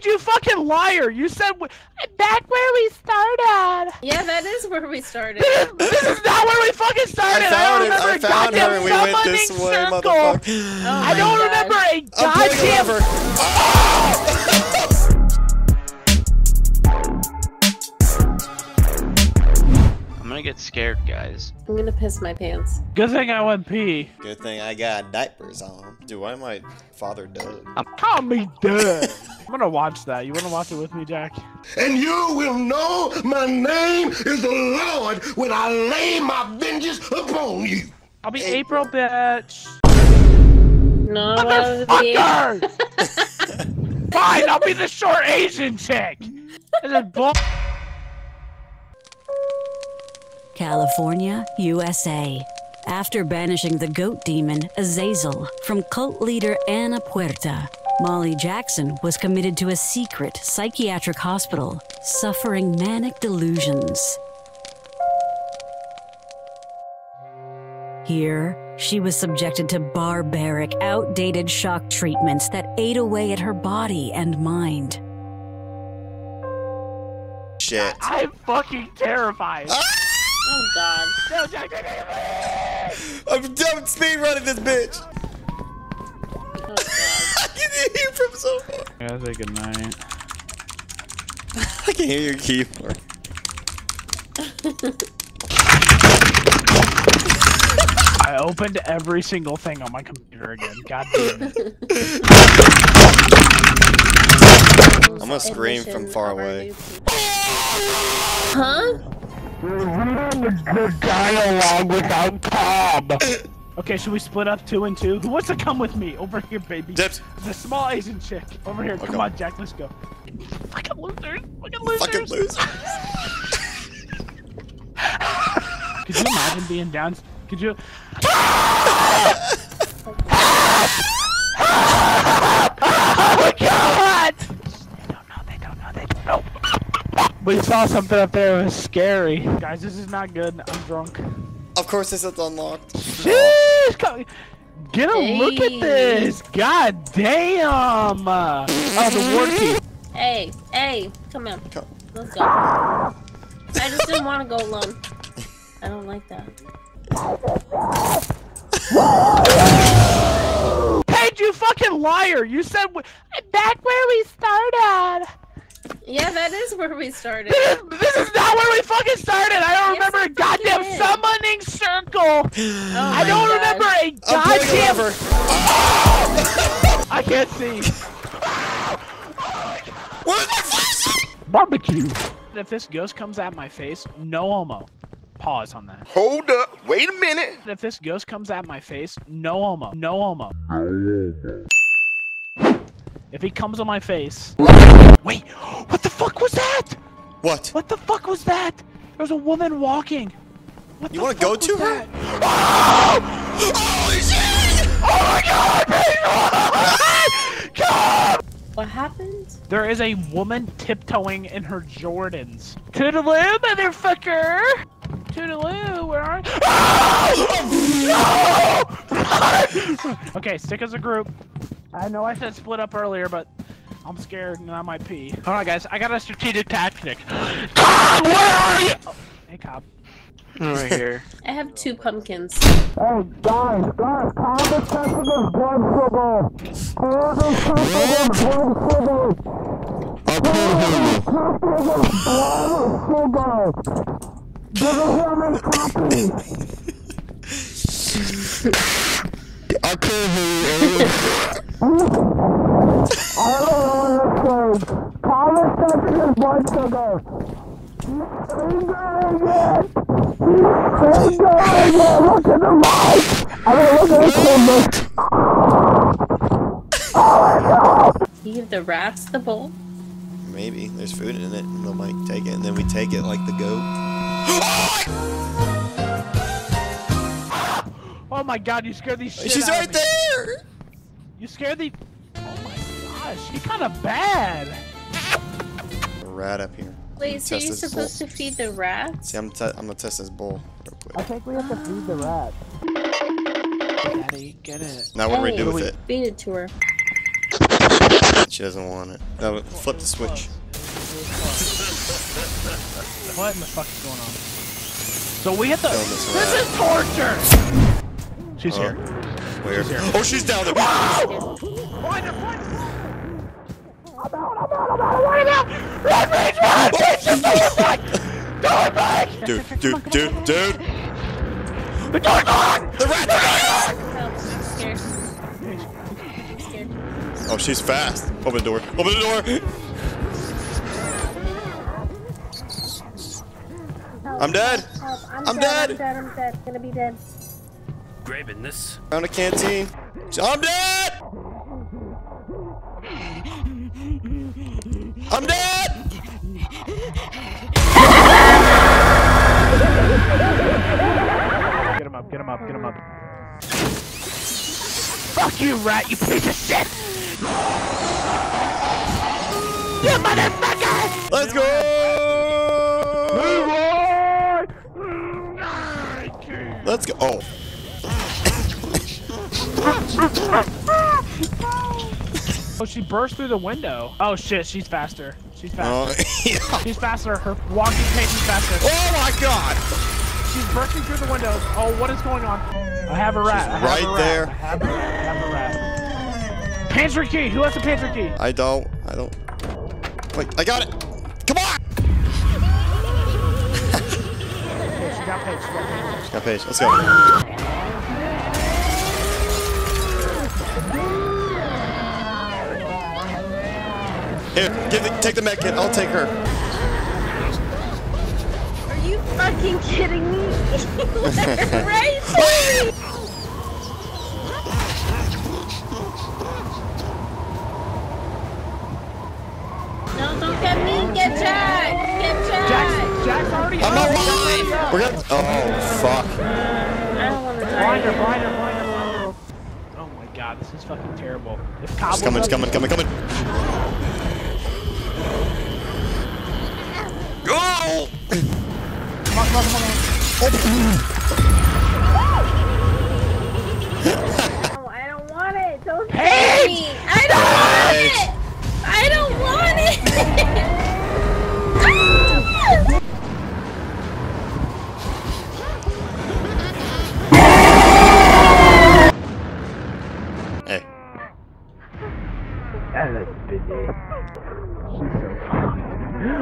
David, you fucking liar! You said back where we started! Yeah, that is where we started. This is not where we fucking started! I don't remember a goddamn summoning circle! Oh, I don't remember a goddamn... Oh! I'm gonna get scared, guys. I'm gonna piss my pants. Good thing I went pee. Good thing I got diapers on. Dude, why am I father dead? Call me dead. I'm gonna watch that. You wanna watch it with me, Jack? And you will know my name is the Lord when I lay my vengeance upon you. I'll be April, bitch. No, motherfucker! Fine, I'll be the short Asian chick. And then bull. California, USA. After banishing the goat demon, Azazel, from cult leader Anna Puerta, Molly Jackson was committed to a secret psychiatric hospital, suffering manic delusions. Here, she was subjected to barbaric, outdated shock treatments that ate away at her body and mind. Shit. I'm fucking terrified. Oh god. No, Jack, I'm speedrunning this bitch! Oh god. I can hear from so far. I gotta say goodnight. I can hear your keyboard. I opened every single thing on my computer again. God damn it. I'm gonna scream from far away. Huh? The dialogue without Cobb. Okay, should we split up 2 and 2? Who wants to come with me? Over here, baby. Dips. The small Asian chick. Over here. Come on, Jack. Let's go. Fucking losers. Fucking losers. Fucking losers. Could you imagine being down? Could you? Oh my god! They don't know. We saw something up there, it was scary. Guys, this is not good, I'm drunk. Of course this is unlocked. Jeez, get a look at this! God damn! Oh, the hey, come on. Let's go. I just didn't want to go alone. I don't like that. Hey, you fucking liar! You said back where we started! Yeah, that is where we started. This is not where we fucking started! I don't remember a goddamn summoning circle! Oh I don't God. Remember a goddamn... Oh! I can't see. Where's my face? Barbecue! If this ghost comes at my face, no homo. Pause on that. Hold up, wait a minute! If this ghost comes at my face, no homo. No homo. If he comes on my face... Wait, what the fuck was that? What? What the fuck was that? There was a woman walking. What you the wanna fuck go to her? Oh! Holy shit! Oh my god! God! What happened? There is a woman tiptoeing in her Jordans. Toodaloo, motherfucker! Toodaloo, where are you? Oh! No! Okay, stick as a group. I know I said split up earlier, but I'm scared and I might pee. Alright guys, I got a strategic tactic. Cobb, where are you? Oh, hey Cobb. I'm right here. I have 2 pumpkins. Oh guys, Cobb is testing his blood sugar! I can't hear you. Do you give the rats the bowl? Maybe. There's food in it and they'll like take it and then we take it like the goat. Oh my god, you scared the shit She's out right of me. There! You scared the... She's kind of bad. Rat up here. Wait, so you're supposed to feed the rat? See, I'm gonna test this bowl real quick. I think we have to feed the rat. Daddy, get it. Now what do we do with it? Feed it to her. She doesn't want it. No, flip the switch. What in the fuck is going on? So we hit the. This is torture! She's here. Where? She's here. Oh, she's down there! I'm out! Dude! The door's locked! The rat's back! Oh, she's fast. Open the door. Open the door! I'm dead! I'm dead! I'm gonna be dead. Grabbing this. Found a canteen. I'm dead! I'm dead! Get him up, get him up, get him up. Fuck you, rat, you piece of shit! You motherfucker! Let's go! Let's go. Oh. Oh, she burst through the window. Oh shit, she's faster. She's faster. Yeah. She's faster. Her walking pace is faster. Oh my god! She's bursting through the windows. Oh, what is going on? I have a rat. She's right there. I have a rat. Pantry key! Who has the pantry key? I don't. Wait, I got it! Come on! She got page. She got page. Let's go. Here, take the med kit. I'll take her. Are you fucking kidding me? Right? Get Jack! Jack's already I'm alive! We're gonna- Oh, fuck. I don't wanna die. Blinder. Oh my god, this is fucking terrible. If Cobb was coming. Go! Come on. Oh, I don't want it! Don't hit me! I don't want it!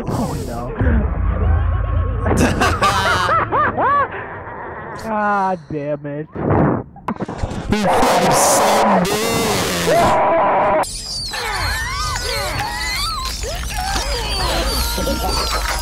Oh no. God damn it. I'm so